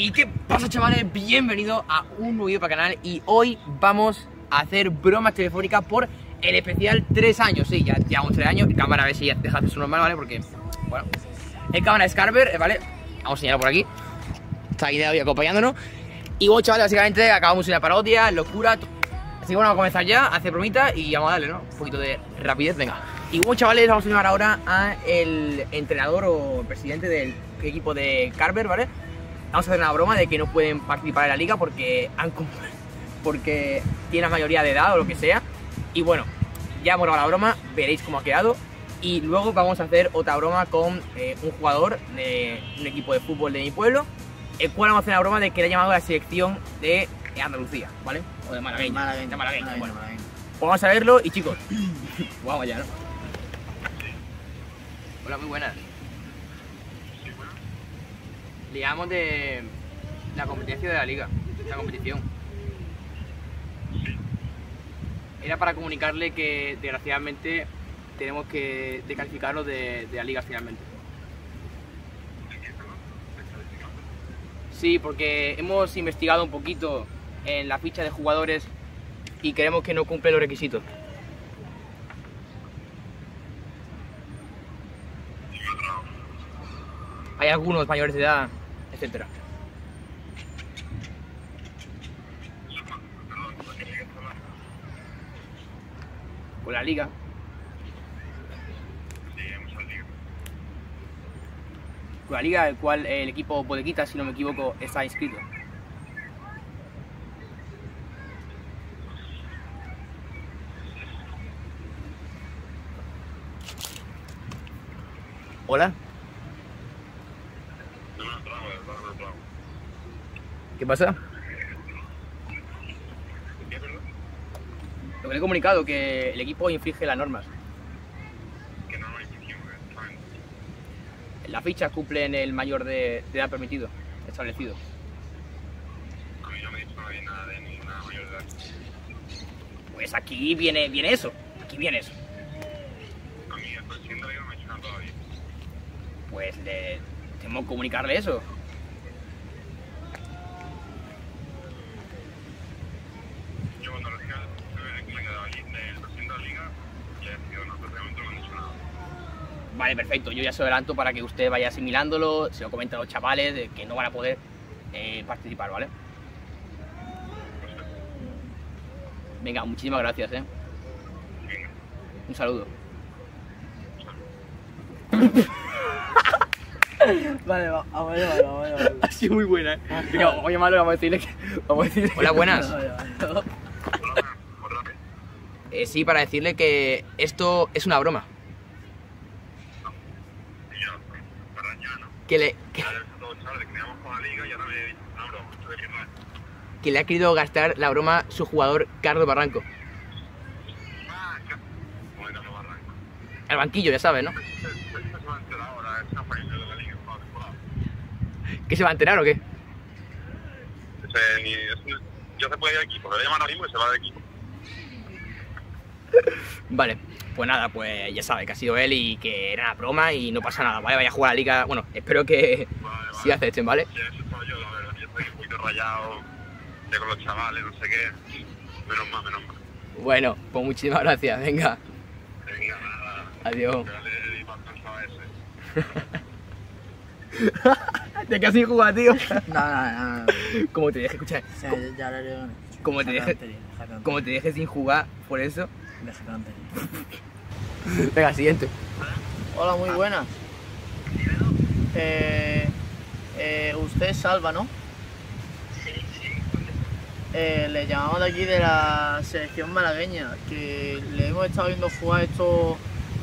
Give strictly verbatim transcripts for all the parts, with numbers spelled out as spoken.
¿Y qué pasa, chavales? Bienvenido a un nuevo video para el canal. Y hoy vamos a hacer bromas telefónicas por el especial tres años. Sí, ya llevamos tres años. El cámara, a ver si ya deja de ser normal, ¿vale? Porque, bueno, el cámara es Carver, ¿vale? Vamos a señalar por aquí. Está ahí de hoy acompañándonos. Y bueno, chavales, básicamente acabamos en la parodia, locura. Así que bueno, vamos a comenzar ya, a hacer bromitas y vamos a darle, ¿no? Un poquito de rapidez, venga. Y bueno, chavales, vamos a llamar ahora a el entrenador o presidente del equipo de Carver, ¿vale? Vamos a hacer una broma de que no pueden participar en la liga porque han porque tienen la mayoría de edad o lo que sea. Y bueno, ya hemos grabado la broma, veréis cómo ha quedado. Y luego vamos a hacer otra broma con eh, un jugador de un equipo de fútbol de mi pueblo, el cual vamos a hacer una broma de que le ha llamado a la selección de Andalucía, ¿vale? O de Maragüey. Maragüey, Maragüey, bueno. Maragüey. Pues vamos a verlo y, chicos, vamos allá, ¿no? Hola, muy buenas. Le llamamos de la competencia de la liga, la competición. Era para comunicarle que desgraciadamente tenemos que descalificarlo de, de la liga finalmente. Sí, porque hemos investigado un poquito en la ficha de jugadores y creemos que no cumple los requisitos. Hay algunos mayores de edad, etcétera. Con la liga. Con la liga, el cual el equipo Bodequita, si no me equivoco, está inscrito. Hola. ¿Qué pasa? Lo que le he comunicado, que el equipo infringe las normas. Las fichas cumplen el mayor de, de edad permitido, establecido. Pues aquí viene, viene eso, aquí viene eso. Pues le tenemos que comunicarle eso. Vale, perfecto, yo ya se adelanto para que usted vaya asimilándolo, se lo comenta a los chavales de que no van a poder eh, participar, ¿vale? Venga, muchísimas gracias, ¿eh? Un saludo. Vale, va, vale, vale, vale, vale. Ha sido muy buena, ¿eh? Venga, vamos a llamarlo y vamos a decirle que... Vamos a decirle... Hola, buenas. eh, sí, para decirle que esto es una broma. Que le, que, que le ha querido gastar la broma su jugador Carlos Barranco. Al banquillo, ya sabes, ¿no? ¿Que se va a enterar o qué? Ya se puede ir al equipo, le llaman ahora mismo y se va del equipo. Vale, pues nada, pues ya sabe que ha sido él y que era una broma y no pasa nada, ¿vale? Vaya a jugar a la liga, bueno, espero que vale, sí acepten, ¿vale? Sí, eso estaba yo, la verdad, yo estoy un poquito rayado, ya con los chavales, no sé qué, menos mal, menos mal. Bueno, pues muchísimas gracias, venga. Venga, nada. Adiós. Te quedas sin jugar, tío. No, no, no, no. Como te deje, escuchar. Sí, ya lo digo. Como te deje, como te deje sin jugar, por eso. Venga, siguiente. Hola, muy buenas. Eh, eh, usted es Salva, ¿no? Sí, sí. Eh, le llamamos de aquí de la selección malagueña, que le hemos estado viendo jugar esto,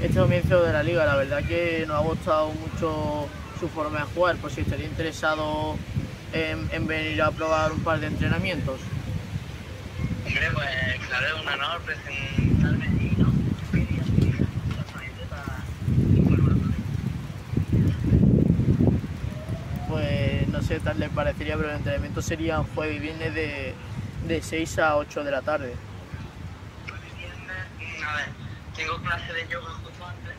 este comienzo de la liga. La verdad que nos ha gustado mucho su forma de jugar, por si estaría interesado en, en venir a probar un par de entrenamientos. Hombre, pues claro, es un honor presentarme y no quería utilizar las anécdotas informando. Pues no sé, tal les parecería, pero el entrenamiento sería jueves y viernes de, de seis a ocho de la tarde. Jueves y viernes, a ver, tengo clase de yoga justo antes.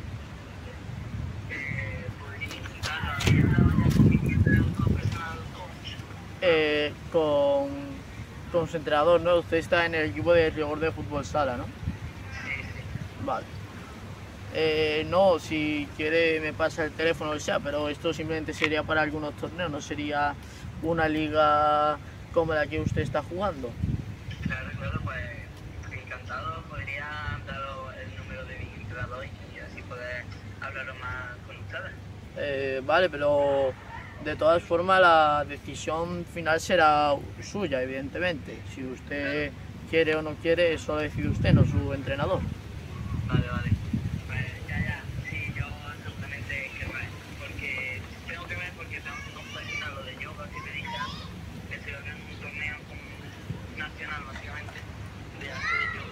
Eh, podría intentar a la mañana con mi entrenamiento personal coach. Fortnite con, con su entrenador, ¿no? Usted está en el equipo de rigor de fútbol sala, ¿no? Vale. Eh, no, si quiere me pasa el teléfono, o sea, pero esto simplemente sería para algunos torneos, no sería una liga como la que usted está jugando. Claro, claro, pues encantado, podría daros el número de mi entrenador y así poder hablaros más con ustedes. Eh, vale, pero de todas formas la decisión final será suya, evidentemente. Si usted claro. quiere o no quiere, eso lo decide usted, no su entrenador. Vale, vale. Pues ya, ya. Sí, yo seguramente querré. Porque tengo que ver, porque tengo que compaginar lo de yoga, que me dije antes. Que estoy haciendo un torneo nacional, básicamente, de hacer yoga,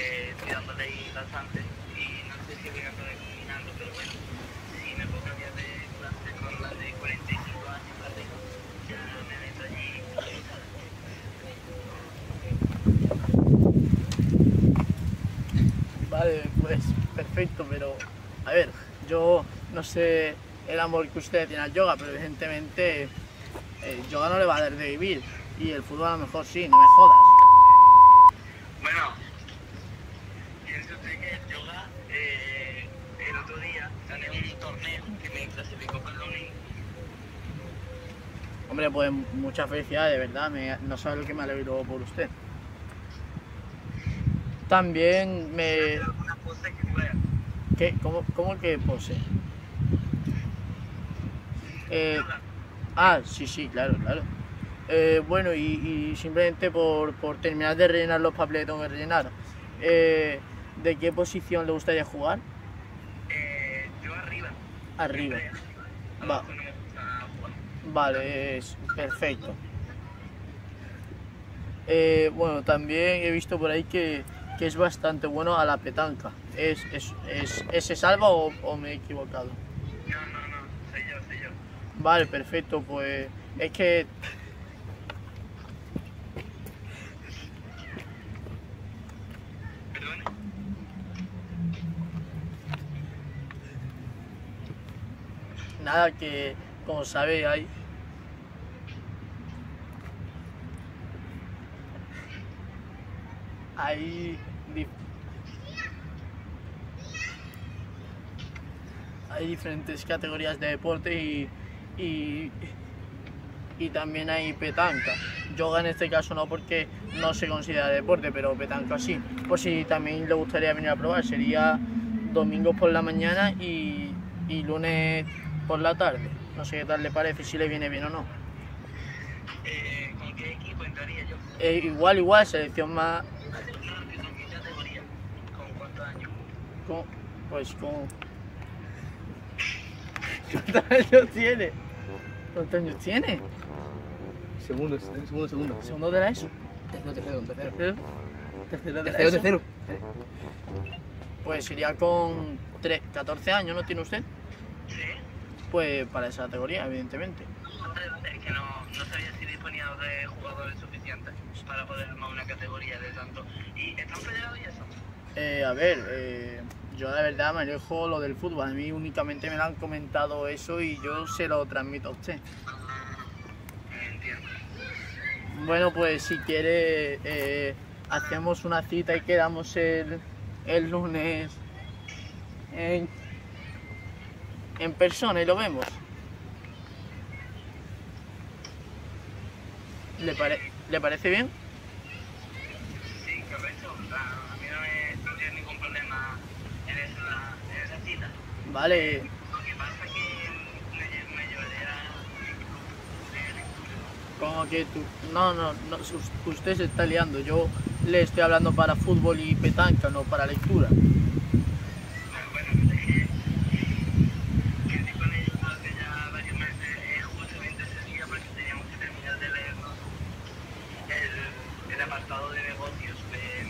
eh, tirándole ahí bastante. Y no sé si voy a poder combinarlo, pero bueno, si me puedo cambiar de clase con la de cuarenta y cinco años, la de, ya me meto allí. Vale, pues perfecto, pero a ver, yo no sé el amor que usted tiene al yoga, pero evidentemente el yoga no le va a dar de vivir y el fútbol a lo mejor sí, no me jodas. Bueno, piense usted que el yoga, eh, el otro día gané un torneo que me clasificó para el domingo. Hombre, pues muchas felicidades, de verdad, me, no sabe lo que me alegro por usted. También me... ¿Qué? ¿Cómo, cómo que pose? Eh... Ah, sí, sí, claro, claro. Eh, bueno, y, y simplemente por, por terminar de rellenar los papeles que tengo que rellenar, eh, ¿de qué posición le gustaría jugar? Eh, yo arriba. Arriba. Va. Vale, es perfecto. Eh, bueno, también he visto por ahí que... que es bastante bueno a la petanca. ¿Es, es, es, es ¿se salva o, o me he equivocado? No, no, no, soy yo, soy yo. Vale, perfecto, pues es que... ¿Perdón? Nada, que como sabéis hay... Hay, dif hay diferentes categorías de deporte y, y, y también hay petanca. Yoga en este caso no, porque no se considera deporte, pero petanca sí. Pues si también le gustaría venir a probar, sería domingos por la mañana y, y lunes por la tarde. No sé qué tal le parece, si le viene bien o no. Eh, ¿Con qué equipo entraría yo? Eh, igual, igual, selección más... Pues como... ¿Cuántos años tiene? ¿Cuántos años tiene? Segundo, segundo, segundo. ¿Segundo de la ESO? Tercero, tercero, tercero. ¿Tercero? Tercero, de la ESO. Tercero, tercero. Pues sería con catorce años, ¿no tiene usted? Sí. Pues para esa categoría, evidentemente. Es que no, no sabía si disponía de jugadores suficientes para poder armar una categoría de tanto. ¿Y están peleados y eso? Eh, a ver, eh, yo la verdad manejo lo del fútbol, a mí únicamente me lo han comentado eso y yo se lo transmito a usted. Entiendo. Bueno, pues si quiere eh, hacemos una cita y quedamos el, el lunes en, en persona y lo vemos. ¿Le, pare, ¿le parece bien? Sí, correcto. Vale. Lo que pasa es que me llevaré a... Como que tú... No, no, no, usted se está liando. Yo le estoy hablando para fútbol y petanca, no para lectura. Bueno, es que... Que estoy con ellos hace ya varios meses, justamente ese día, porque teníamos que terminar de leernos el, el apartado de negocios de...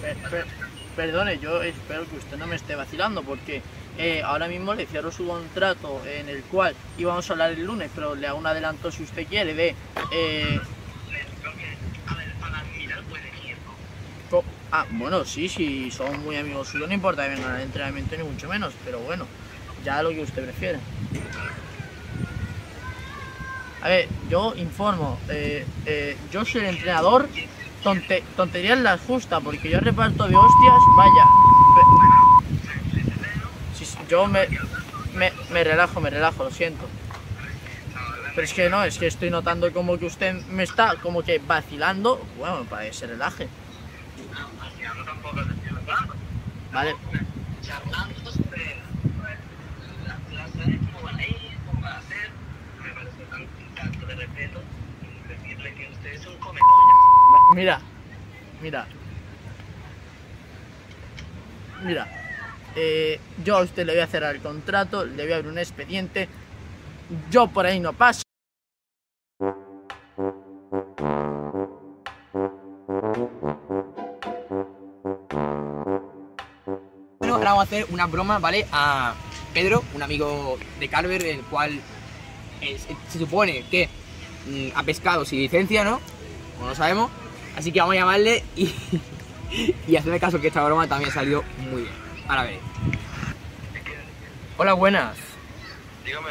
Per, per, perdone, yo espero que usted no me esté vacilando porque eh, ahora mismo le cierro su contrato en el cual íbamos a hablar el lunes, pero le hago un adelanto si usted quiere de... Eh... Ah, bueno, sí, sí, son muy amigos suyos, no importa que vengan al entrenamiento ni mucho menos, pero bueno, ya lo que usted prefiera. A ver, yo informo, eh, eh, yo soy el entrenador, tonte, tonterías las justas, porque yo reparto de hostias, vaya. Si, yo me, me, me relajo, me relajo, lo siento. Pero es que no, es que estoy notando como que usted me está como que vacilando, bueno, para que se relaje. Vale. Mira, mira, mira, eh, yo a usted le voy a cerrar el contrato, le voy a abrir un expediente, yo por ahí no paso. Bueno, ahora vamos a hacer una broma, ¿vale? A Pedro, un amigo de Carver, el cual es, se supone que mm, ha pescado sin licencia, ¿no? Como no sabemos. Así que vamos a llamarle y, y hacerme caso que esta broma también ha salido muy bien. Ahora veréis. Hola, buenas. Dígame.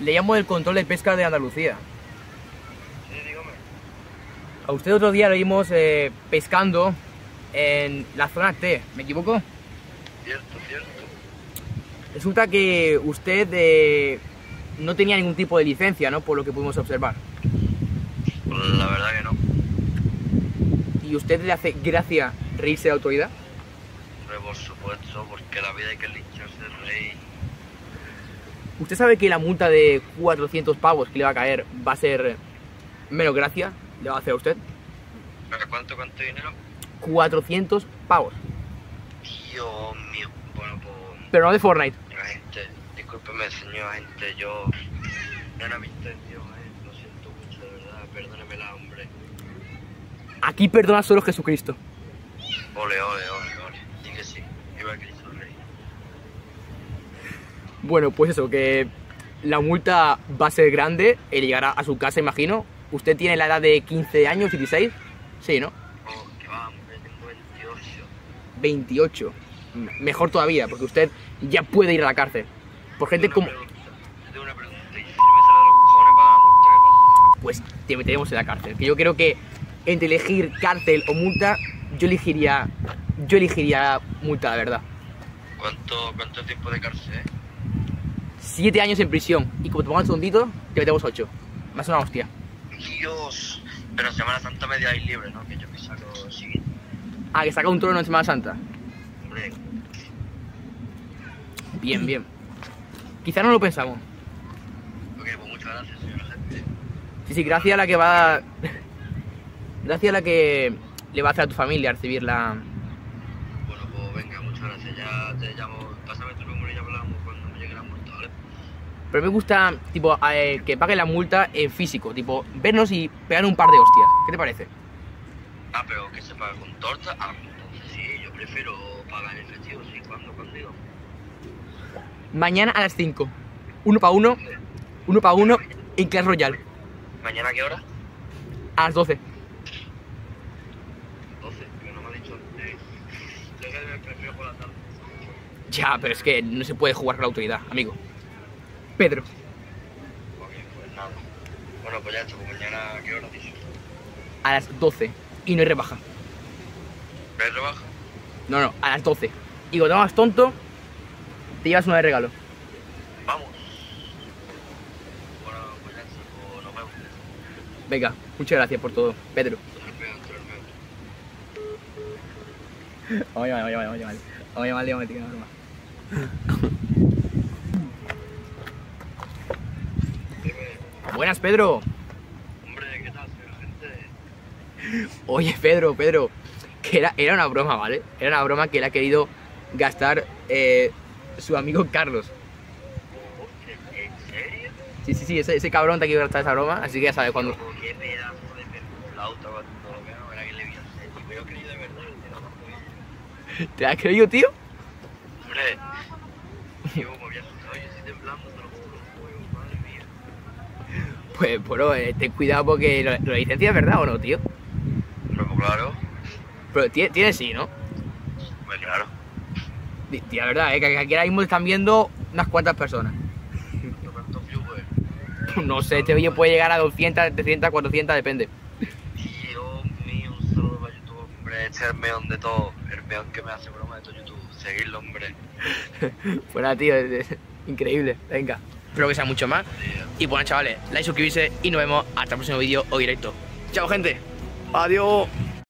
Le llamo del control de pesca de Andalucía. Sí, dígame. A usted otro día lo vimos eh, pescando en la zona T, ¿me equivoco? Cierto, cierto. Resulta que usted eh, no tenía ningún tipo de licencia, ¿no? Por lo que pudimos observar. Pues la verdad que no. ¿Y usted le hace gracia reírse de la autoridad? Pero por supuesto, porque la vida hay que lincharse de reír. ¿Usted sabe que la multa de cuatrocientos pavos que le va a caer va a ser menos gracia? ¿Le va a hacer a usted? ¿Cuánto, cuánto dinero? cuatrocientos pavos. Dios mío, bueno, pues... Pero no de Fortnite. La gente, discúlpeme señor, gente, yo... No era mi intención, eh. Lo siento mucho, de verdad, perdóneme la hombre. Aquí perdona solo Jesucristo. Ole, ole, ole, ole. Dí que sí. Viva Cristo Rey. Bueno, pues eso, que la multa va a ser grande. Él llegará a su casa, imagino. ¿Usted tiene la edad de quince años, dieciséis? Sí, ¿no? Oh, que va, hombre, tengo veintiocho. veintiocho. Mejor todavía, porque usted ya puede ir a la cárcel. Por gente como... Tengo una pregunta. ¿Y si me sale de los cojones para la multa, qué pasa? Pues te meteremos en la cárcel. Que yo creo que... Entre elegir cárcel o multa, yo elegiría, yo elegiría multa, la verdad. ¿Cuánto, cuánto tiempo de cárcel? ¿Eh? Siete años en prisión. Y como te pongas un segundito, te metemos ocho. Más una hostia. Dios. Pero Semana Santa me dais libre, ¿no? Que yo me saco así. Ah, que saca un trono en Semana Santa. Hombre. Bien, bien. Quizá no lo pensamos. Ok, pues muchas gracias, señora gente. Sí, sí, gracias a la que va... A... Gracias a la que le va a hacer a tu familia recibir la... Bueno, pues venga, muchas gracias, ya te llamo, pásame tu número y ya hablamos cuando me llegue la multa, ¿vale? Pero me gusta, tipo, eh, que pague la multa en físico, tipo, vernos y pegar un par de hostias, ¿qué te parece? Ah, pero que se paga con torta, ah, entonces sí, yo prefiero pagar en efectivo, sí, ¿cuándo, contigo? Mañana a las cinco, uno para uno, uno para uno en Clash Royale. ¿Mañana a qué hora? A las doce. Ya, pero es que no se puede jugar con la autoridad, amigo. Pedro. Ok, pues nada. Bueno, pues ya esto, mañana, ¿qué hora dices? A las doce. Y no hay rebaja. ¿No hay rebaja? No, no, a las doce. Y cuando vas tonto, te llevas una de regalo. Vamos. Bueno, pues ya esto, nos vemos. Venga, muchas gracias por todo, Pedro. Vamos a llamarle, vamos a llamarle. Vamos a llamarle, vamos a llamarle. Buenas, Pedro. Hombre, ¿qué tal, señor gente? Oye, Pedro, Pedro, que era, era una broma, ¿vale? Era una broma que le ha querido gastar eh, su amigo Carlos. ¿En serio? Sí, sí, sí, ese, ese cabrón te ha querido gastar esa broma, así que ya sabes cuándo. Qué pedazo de perculauta, cuando lo veo, era que le vi hacer, y me lo he creído de verdad. ¿Te has creído, tío? Hombre, yo me había asustado, yo estoy temblando, te lo juro, madre mía. Pues, bueno, eh, ten cuidado porque lo, lo licencia es verdad o no, tío. Pero claro. Pero tiene, tiene sí, ¿no? Pues claro. Tía, verdad, eh, que aquí ahora mismo están viendo unas cuantas personas. ¿Cuántos viewers? No sé, este vídeo puede llegar a doscientos, trescientos, cuatrocientos, depende. Dios mío, un saludo para YouTube, hombre. Este es el meón de todo, el meón que me hace broma de todo YouTube. Seguirlo, hombre. Fuera, tío, es, es increíble. Venga, espero que sea mucho más. Y bueno, chavales, like, suscribirse y nos vemos hasta el próximo vídeo o directo. Chao, gente. Adiós.